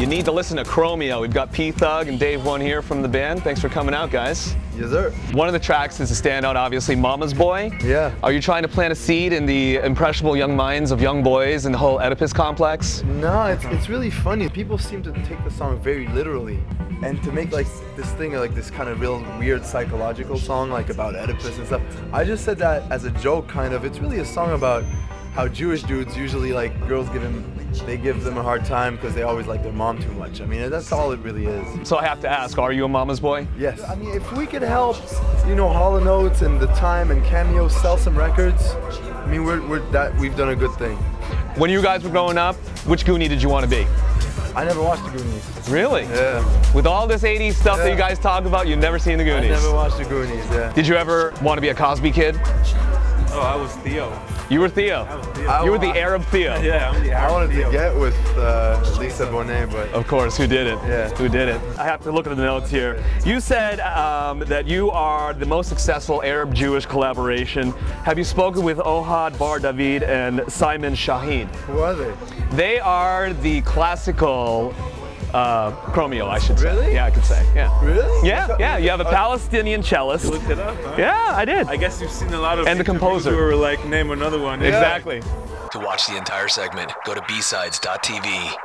You need to listen to Chromeo. We've got P Thug and Dave One here from the band. Thanks for coming out, guys. Yes, sir. One of the tracks is a standout, obviously, Mama's Boy. Yeah. Are you trying to plant a seed in the impressionable young minds of young boys and the whole Oedipus complex? No, it's really funny. People seem to take the song very literally, and to make like this thing, like this kind of real weird psychological song, like about Oedipus and stuff. I just said that as a joke, kind of. It's really a song about how Jewish dudes usually, like, girls give them a hard time because they always like their mom too much. I mean, that's all it really is. So I have to ask, are you a mama's boy? Yes. I mean, if we could help, you know, Hall & Oates and The Time and Cameo sell some records, I mean, we've done a good thing. When you guys were growing up, which Goonie did you want to be? I never watched the Goonies. Really? Yeah. With all this 80s stuff that you guys talk about, you've never seen the Goonies? I never watched the Goonies, yeah. Did you ever want to be a Cosby kid? Oh, I was Theo. You were Theo. I was Theo. You were the Arab Theo. Yeah, I'm the Arab. I wanted Theo. To get with Lisa Bonet, but of course, who did it? Yeah, who did it? I have to look at the notes here. You said that you are the most successful Arab-Jewish collaboration. Have you spoken with Ohad Bar David and Simon Shaheen? Who are they? They are the classical Chromeo, I should say. Really? Yeah, I could say. Yeah. Really? Yeah, yeah. You have a Palestinian cellist. You looked it up, huh? Yeah, I did. I guess you've seen a lot of and the composer. Who were like, name another one. Yeah. Exactly. To watch the entire segment, go to bsides.tv.